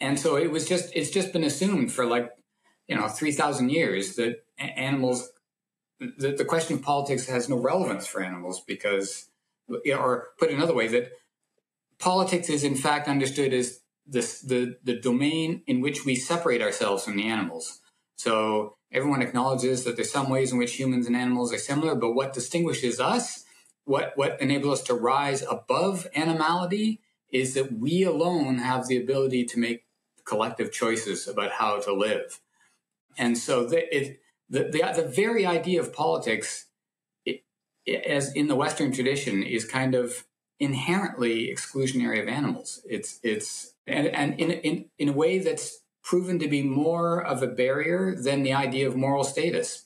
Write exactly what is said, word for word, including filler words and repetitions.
And so it was just, it's just been assumed for like, you know, three thousand years that animals, that the question of politics has no relevance for animals because, or put another way, that politics is in fact understood as this, the, the domain in which we separate ourselves from the animals. So everyone acknowledges that there's some ways in which humans and animals are similar, but what distinguishes us, what, what enables us to rise above animality is that we alone have the ability to make collective choices about how to live. And so the, it, the, the, the very idea of politics, it, it, as in the Western tradition, is kind of inherently exclusionary of animals. It's, it's and, and in, in, in a way that's proven to be more of a barrier than the idea of moral status.